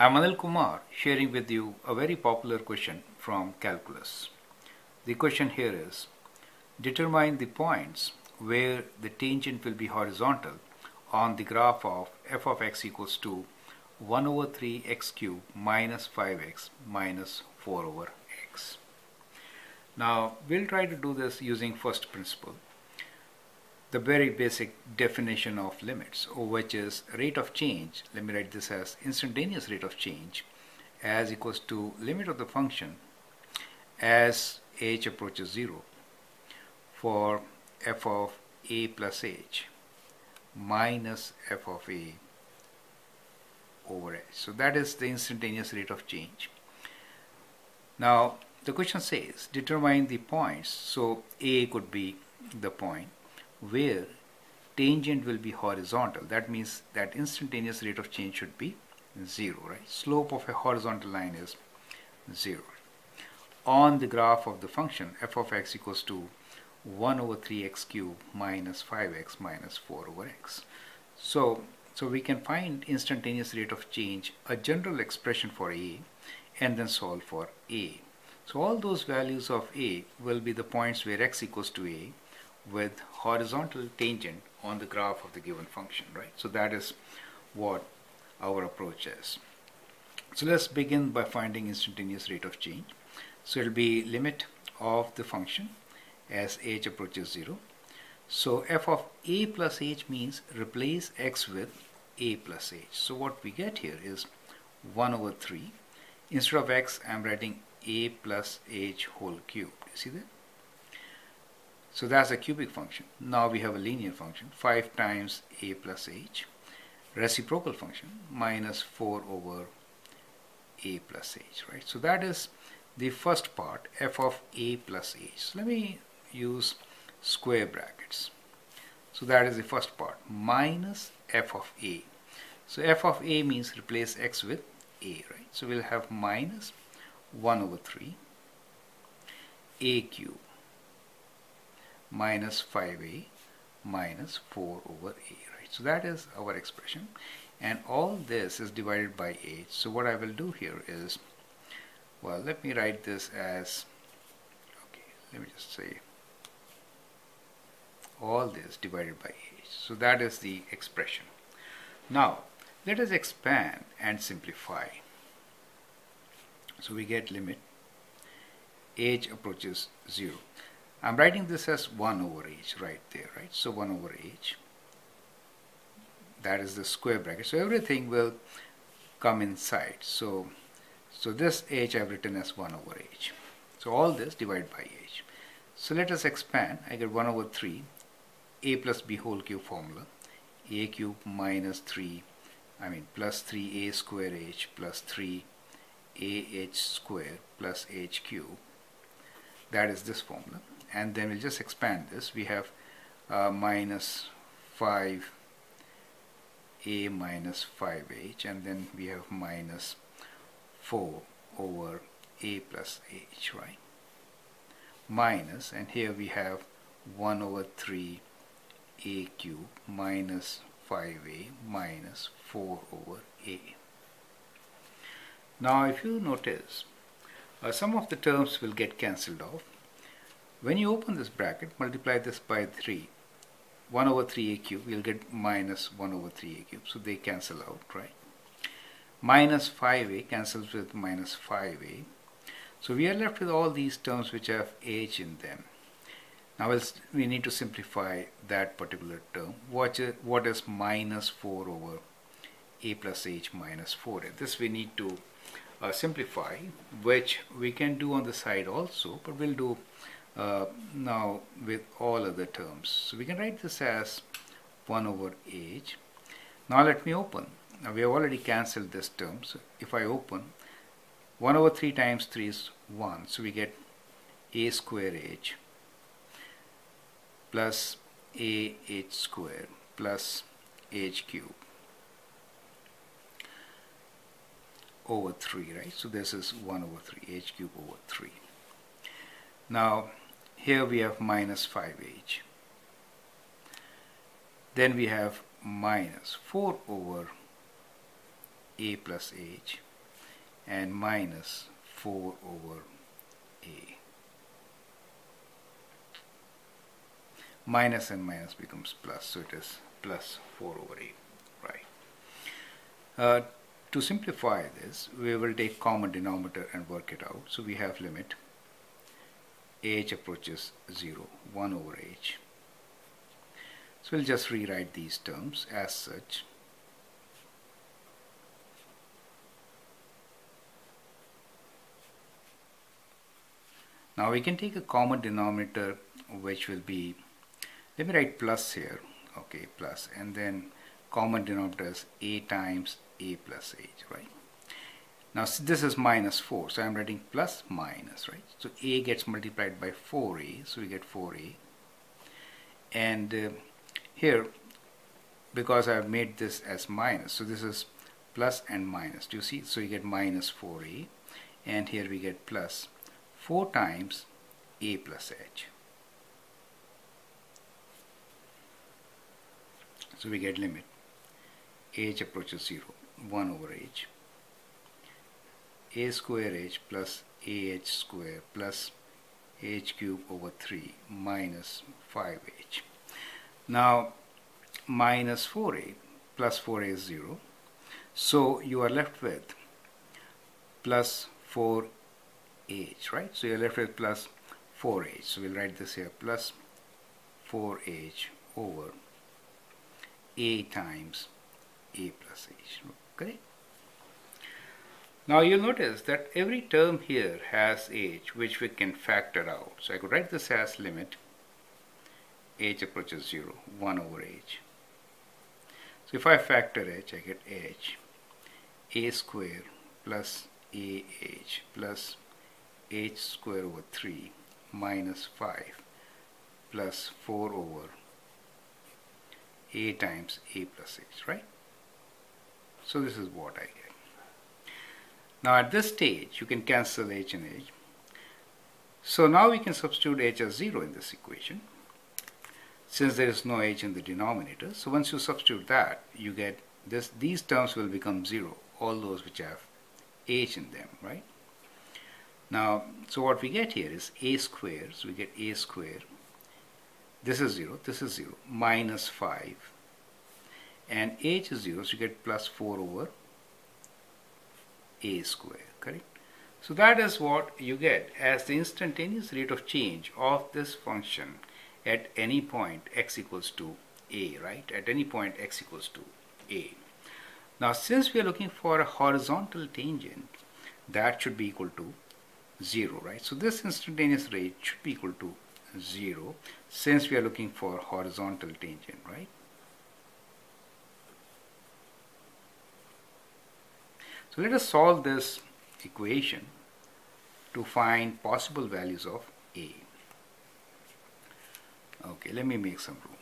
I am Anil Kumar, sharing with you a very popular question from calculus. The question here is, determine the points where the tangent will be horizontal on the graph of f of x equals to 1 over 3 x cubed minus 5x minus 4 over x. Now, we'll try to do this using first principle, the very basic definition of limits, which is rate of change. Let me write this as instantaneous rate of change as equals to limit of the function as h approaches 0 for f of a plus h minus f of a over h. So that is the instantaneous rate of change. Now the question says determine the points, so a could be the point where tangent will be horizontal. That means that instantaneous rate of change should be 0, right? Slope of a horizontal line is 0 on the graph of the function f of x equals to 1 over 3 x cubed minus 5x minus 4 over x. So we can find instantaneous rate of change, a general expression for a, and then solve for a. So all those values of a will be the points where x equals to a with horizontal tangent on the graph of the given function, right? So that is what our approach is. So let's begin by finding instantaneous rate of change. So it will be limit of the function as h approaches 0. So f of a plus h means replace x with a plus h. So what we get here is 1 over 3. Instead of x, I am writing a plus h whole cubed. You see that? So that's a cubic function. Now we have a linear function, 5 times a plus h, reciprocal function, minus 4 over a plus h, right? So that is the first part, f of a plus h. So let me use square brackets. So that is the first part, minus f of a. So f of a means replace x with a, right? So we'll have minus 1 over 3, a cubed, minus 5a minus 4 over a, right? So that is our expression, and all this is divided by h. So what I will do here is, well, let me write this as, okay, let me just say all this divided by h. So that is the expression. Now let us expand and simplify. So we get limit h approaches 0. I'm writing this as 1 over h right there, right? So 1 over h, that is the square bracket. So everything will come inside. So this h I've written as 1 over h. So all this divided by h. So let us expand. I get 1 over 3, a plus b whole cube formula, a cube minus 3, plus 3a square h plus 3 a h square plus h cube. That is this formula. And then we'll just expand this. We have minus 5a minus 5h, and then we have minus 4 over a plus h, right? Minus, and here we have 1 over 3 a cubed minus 5a minus 4 over a. Now if you notice, some of the terms will get cancelled off. When you open this bracket, multiply this by 3, 1 over 3 a cube, you'll get minus 1 over 3 a cube. So they cancel out, right? Minus 5a cancels with minus 5a. So we are left with all these terms which have h in them. Now we need to simplify that particular term. What is minus 4 over a plus h minus 4a? This we need to simplify, which we can do on the side also, but we'll do now with all other terms. So we can write this as 1 over h. Now let me open. Now we have already cancelled this term. So if I open, 1 over 3 times 3 is 1. So we get a square h plus a h square plus h cube over 3, right? So this is 1 over 3, h cube over 3. Now here we have minus 5h, then we have minus 4 over a plus h and minus 4 over A. Minus and minus becomes plus, so it is plus 4 over A, right? To simplify this, we will take common denominator and work it out. So we have limit h approaches 0, 1 over h. So we'll just rewrite these terms as such. Now we can take a common denominator, which will be, let me write plus here, okay, plus, and then common denominator is a times a plus h, right? Now this is minus 4, so I'm writing plus minus, right? So a gets multiplied by 4a, so we get 4a, and here, because I've made this as minus, so this is plus and minus, do you see? So you get minus 4a, and here we get plus 4 times a plus h. So we get limit h approaches 0, 1 over h, a square h plus a h square plus h cube over 3 minus 5h. Now minus 4a plus 4a is 0, so you are left with plus 4h, right? So you are left with plus 4h, so we'll write this here, plus 4h over a times a plus h, okay? Now you'll notice that every term here has h, which we can factor out. So I could write this as limit h approaches 0, 1 over h. So if I factor h, I get h, a square plus a h plus h square over 3 minus 5 plus 4 over a times a plus h, right? So this is what I get. Now at this stage you can cancel h and h, so now we can substitute h as 0 in this equation, since there is no h in the denominator. So once you substitute that, you get this, these terms will become 0, all those which have h in them, right? Now so what we get here is a square, so we get a square, this is 0, this is 0, minus 5, and h is 0, so you get plus 4 over a square, correct? So that is what you get as the instantaneous rate of change of this function at any point x equals to a, right? At any point x equals to a. Now since we are looking for a horizontal tangent, that should be equal to 0, right? So this instantaneous rate should be equal to 0, since we are looking for horizontal tangent, right? So let us solve this equation to find possible values of a. Okay, let me make some room.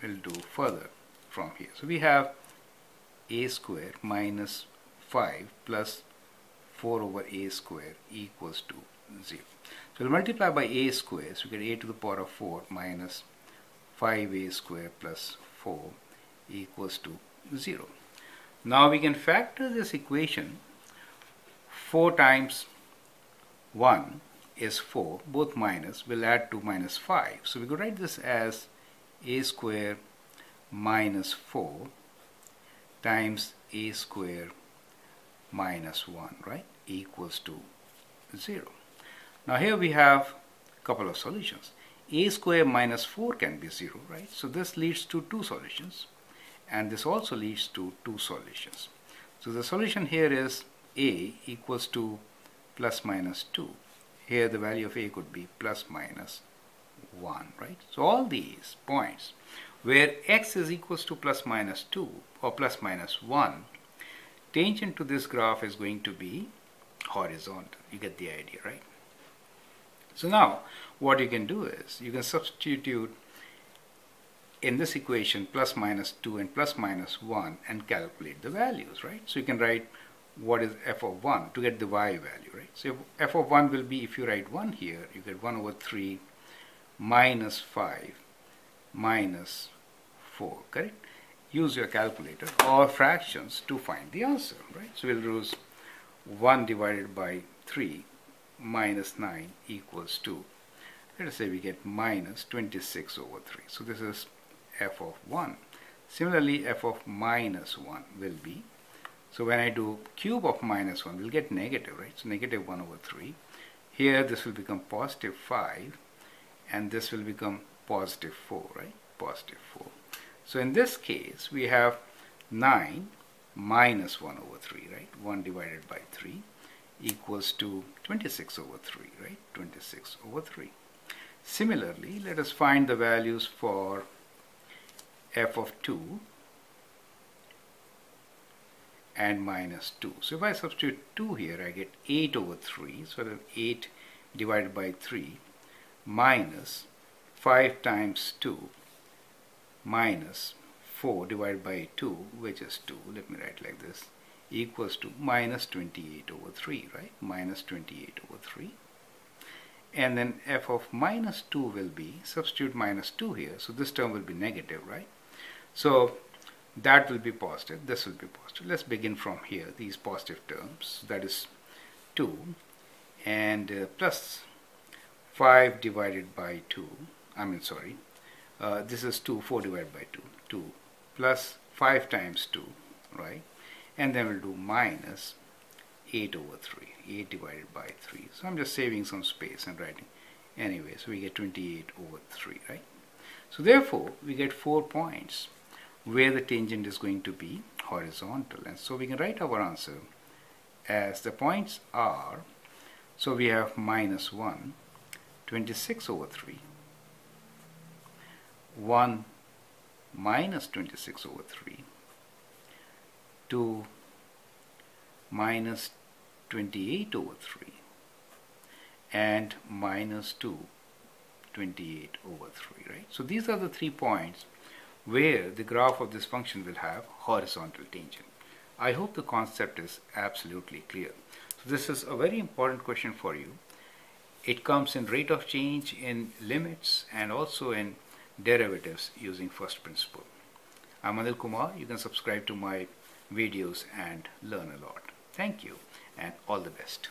We'll do further from here. So we have a square minus 5 plus 4 over a square equals to 0. So we'll multiply by a square, so we get a to the power of 4 minus 5a square plus 4 equals to 0. Now we can factor this equation. 4 times 1 is 4, both minus, we'll add 2 minus 5. So we could write this as a square minus 4 times a square minus 1, right, equals to 0. Now here we have a couple of solutions. A square minus 4 can be 0, right? So this leads to 2 solutions, and this also leads to 2 solutions. So the solution here is a equals to plus minus 2. Here the value of a could be plus minus 1, right? So all these points where x is equals to plus minus 2 or plus minus 1, tangent to this graph is going to be horizontal. You get the idea, right? So now what you can do is you can substitute in this equation plus minus 2 and plus minus 1 and calculate the values, right? So you can write what is f of 1 to get the y value, right? So f of 1 will be, if you write 1 here, you get 1 over 3 minus 5 minus 4, correct? Use your calculator or fractions to find the answer, right? So we'll use 1 divided by 3 minus 9 equals 2. Let us say we get minus 26 over 3. So this is f of 1. Similarly, f of minus 1 will be, so when I do cube of minus 1, we'll get negative, right? So negative 1 over 3. Here this will become positive 5 and this will become positive 4, right? Positive 4. So in this case, we have 9 minus 1 over 3, right? 1 divided by 3 equals to 26 over 3, right? 26 over 3. Similarly, let us find the values for f of 2 and minus 2. So if I substitute 2 here, I get 8 over 3. So I have 8 divided by 3 minus 5 times 2 minus 4 divided by 2, which is 2. Let me write like this, equals to minus 28 over 3, right? Minus 28 over 3. And then f of minus 2 will be, substitute minus 2 here, so this term will be negative, right? So that will be positive, this will be positive. Let's begin from here, these positive terms, that is 2 and plus 5 divided by 2, this is 2, 4 divided by 2, 2 plus 5 times 2, right? And then we'll do minus 8 over 3, 8 divided by 3. So I'm just saving some space and writing. Anyway, so we get 28 over 3, right? So therefore, we get 4 points where the tangent is going to be horizontal. And so we can write our answer as the points are, so we have minus 1, 26 over 3, 1 minus 26 over 3, 2 minus 28 over 3 and minus 2, 28 over 3, right? So these are the 3 points where the graph of this function will have horizontal tangent. I hope the concept is absolutely clear. So this is a very important question for you. It comes in rate of change, in limits, and also in derivatives using first principle. I'm Anil Kumar. You can subscribe to my videos and learn a lot. Thank you and all the best.